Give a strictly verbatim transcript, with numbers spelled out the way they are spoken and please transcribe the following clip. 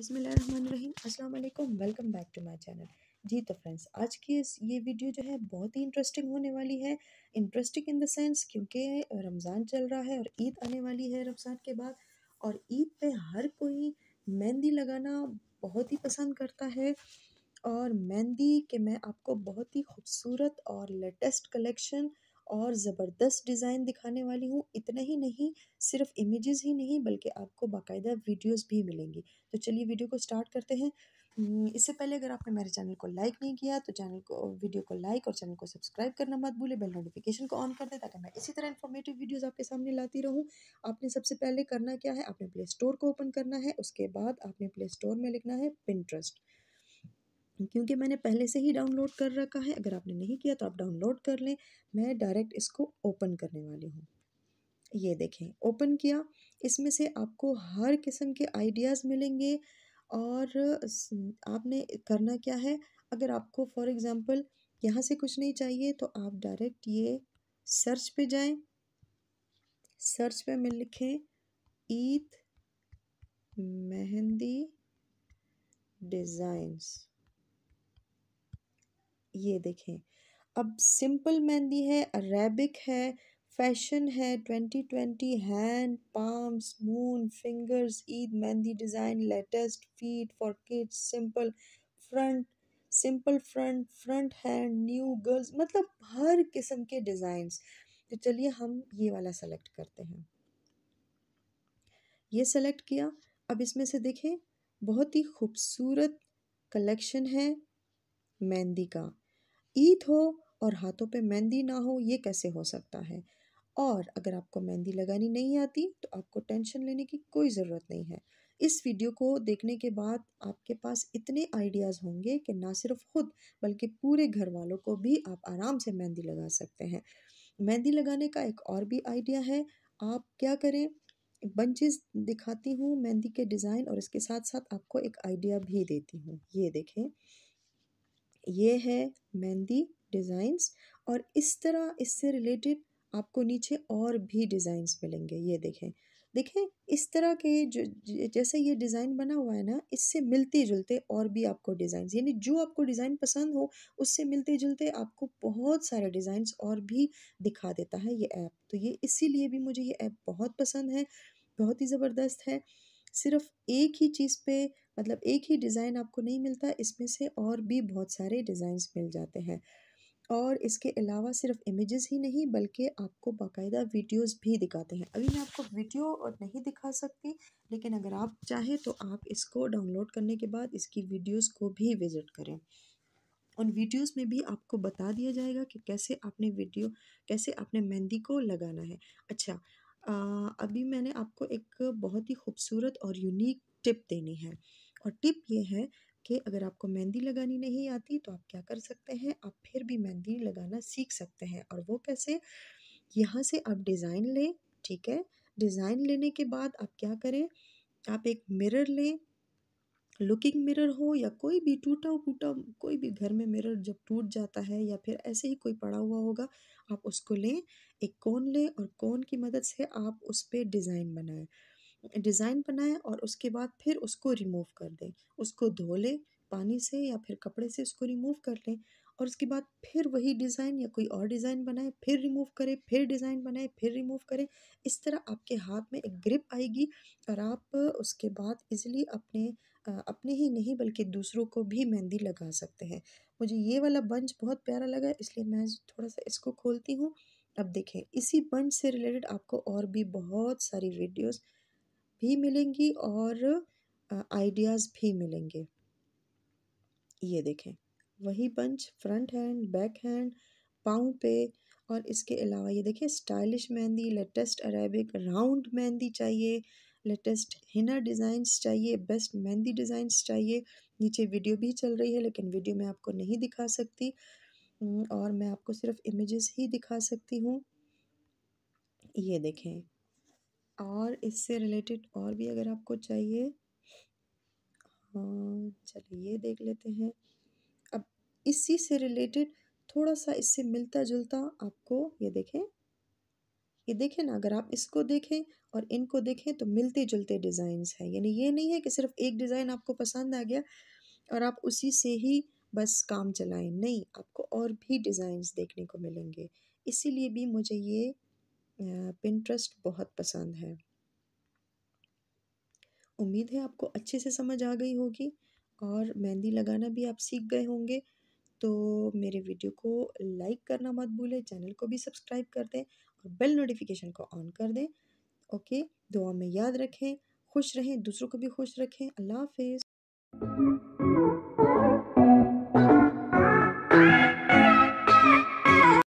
बिस्मिल्लाहिर्रहमानिर्रहीम, अस्सलाम वालेकुम, welcome back to my channel. जी तो फ्रेंड्स, आज की इस ये वीडियो जो है बहुत ही इंटरेस्टिंग होने वाली है। इंटरेस्टिंग इन द सेंस क्योंकि रमज़ान चल रहा है और ईद आने वाली है रमज़ान के बाद, और ईद पे हर कोई मेहंदी लगाना बहुत ही पसंद करता है। और मेहंदी के मैं आपको बहुत ही खूबसूरत और लेटेस्ट कलेक्शन और ज़बरदस्त डिज़ाइन दिखाने वाली हूँ। इतने ही नहीं, सिर्फ इमेजेस ही नहीं बल्कि आपको बाकायदा वीडियोस भी मिलेंगी। तो चलिए वीडियो को स्टार्ट करते हैं। इससे पहले अगर आपने मेरे चैनल को लाइक नहीं किया तो चैनल को वीडियो को लाइक और चैनल को सब्सक्राइब करना मत भूलें। बेल नोटिफिकेशन को ऑन कर दें ताकि मैं इसी तरह इन्फॉर्मेटिव वीडियोस आपके सामने लाती रहूं। आपने सबसे पहले करना क्या है, आपने प्ले स्टोर को ओपन करना है। उसके बाद आपने प्ले स्टोर में लिखना है पिंटरेस्ट, क्योंकि मैंने पहले से ही डाउनलोड कर रखा है। अगर आपने नहीं किया तो आप डाउनलोड कर लें। मैं डायरेक्ट इसको ओपन करने वाली हूँ। ये देखें, ओपन किया। इसमें से आपको हर किस्म के आइडियाज़ मिलेंगे। और आपने करना क्या है, अगर आपको फॉर एग्ज़ाम्पल यहाँ से कुछ नहीं चाहिए तो आप डायरेक्ट ये सर्च पे जाएं। सर्च पे में लिखें ईद मेहंदी डिज़ाइंस। ये देखें, अब सिंपल मेहंदी है, अरेबिक है, फैशन है, twenty twenty, hand, palms, moon, fingers, Eid mehndi design, latest, feet for kids, simple front, simple front, front hand, new girls, मतलब हर किस्म के डिज़ाइंस। तो चलिए हम ये वाला सेलेक्ट करते हैं। ये सेलेक्ट किया। अब इसमें से देखें, बहुत ही खूबसूरत कलेक्शन है मेहंदी का। ईद हो और हाथों पे मेहंदी ना हो, ये कैसे हो सकता है। और अगर आपको मेहंदी लगानी नहीं आती तो आपको टेंशन लेने की कोई ज़रूरत नहीं है। इस वीडियो को देखने के बाद आपके पास इतने आइडियाज़ होंगे कि ना सिर्फ खुद बल्कि पूरे घर वालों को भी आप आराम से मेहंदी लगा सकते हैं। मेहंदी लगाने का एक और भी आइडिया है। आप क्या करें, बंचेस दिखाती हूँ मेहंदी के डिज़ाइन और इसके साथ साथ आपको एक आइडिया भी देती हूँ। ये देखें, ये है मेहंदी डिज़ाइंस और इस तरह इससे रिलेटेड आपको नीचे और भी डिज़ाइंस मिलेंगे। ये देखें, देखें इस तरह के जो जैसे ये डिज़ाइन बना हुआ है ना, इससे मिलते जुलते और भी आपको डिज़ाइंस, यानी जो आपको डिज़ाइन पसंद हो उससे मिलते जुलते आपको बहुत सारे डिज़ाइंस और भी दिखा देता है ये ऐप। तो ये इसीलिए भी मुझे ये ऐप बहुत पसंद है, बहुत ही ज़बरदस्त है। सिर्फ एक ही चीज़ पे, मतलब एक ही डिज़ाइन आपको नहीं मिलता, इसमें से और भी बहुत सारे डिज़ाइंस मिल जाते हैं। और इसके अलावा सिर्फ इमेजेस ही नहीं बल्कि आपको बाकायदा वीडियोस भी दिखाते हैं। अभी मैं आपको वीडियो और नहीं दिखा सकती, लेकिन अगर आप चाहें तो आप इसको डाउनलोड करने के बाद इसकी वीडियोस को भी विज़िट करें। उन वीडियोस में भी आपको बता दिया जाएगा कि कैसे आपने वीडियो कैसे आपने मेहंदी को लगाना है। अच्छा, आ, अभी मैंने आपको एक बहुत ही खूबसूरत और यूनिक टिप देनी है। और टिप ये है कि अगर आपको मेहंदी लगानी नहीं आती तो आप क्या कर सकते हैं, आप फिर भी मेहंदी लगाना सीख सकते हैं। और वो कैसे, यहाँ से आप डिज़ाइन लें, ठीक है। डिज़ाइन लेने के बाद आप क्या करें, आप एक मिरर लें, लुकिंग मिरर हो या कोई भी टूटा फूटा, कोई भी घर में मिरर जब टूट जाता है या फिर ऐसे ही कोई पड़ा हुआ होगा, आप उसको लें, एक कोन लें और कोन की मदद से आप उस पर डिज़ाइन बनाएं डिज़ाइन बनाएं और उसके बाद फिर उसको रिमूव कर दें। उसको धो लें पानी से या फिर कपड़े से, उसको रिमूव कर लें और उसके बाद फिर वही डिज़ाइन या कोई और डिज़ाइन बनाएं, फिर रिमूव करें, फिर डिज़ाइन बनाएं, फिर रिमूव करें। इस तरह आपके हाथ में एक ग्रिप आएगी और आप उसके बाद इज़िली अपने अपने ही नहीं बल्कि दूसरों को भी मेहंदी लगा सकते हैं। मुझे ये वाला बंच बहुत प्यारा लगा, इसलिए मैं थोड़ा सा इसको खोलती हूँ। अब देखें, इसी बंच से रिलेटेड आपको और भी बहुत सारी वीडियोज़ भी मिलेंगी और आइडियाज़ भी मिलेंगे। ये देखें, वही bunch, front hand, back hand, पाँव पे। और इसके अलावा ये देखिए, stylish mehndi, latest Arabic, round mehndi चाहिए, लेटेस्ट हिना डिज़ाइंस चाहिए, बेस्ट मेहंदी डिज़ाइंस चाहिए। नीचे वीडियो भी चल रही है लेकिन वीडियो मैं आपको नहीं दिखा सकती और मैं आपको सिर्फ इमेजेस ही दिखा सकती हूँ। ये देखें, और इससे रिलेटेड और भी अगर आपको चाहिए, हाँ चलिए ये देख लेते हैं। अब इसी से रिलेटेड थोड़ा सा इससे मिलता जुलता आपको, ये देखें, ये देखें ना, अगर आप इसको देखें और इनको देखें तो मिलते जुलते डिज़ाइंस हैं। यानी ये नहीं है कि सिर्फ एक डिज़ाइन आपको पसंद आ गया और आप उसी से ही बस काम चलाएं, नहीं, आपको और भी डिज़ाइंस देखने को मिलेंगे। इसीलिए भी मुझे ये पिंटरेस्ट बहुत पसंद है। उम्मीद है आपको अच्छे से समझ आ गई होगी और मेहंदी लगाना भी आप सीख गए होंगे। तो मेरे वीडियो को लाइक करना मत भूलें, चैनल को भी सब्सक्राइब कर दें और बेल नोटिफिकेशन को ऑन कर दें। ओके, दुआ में याद रखें, खुश रहें, दूसरों को भी खुश रखें। अल्लाह हाफिज़।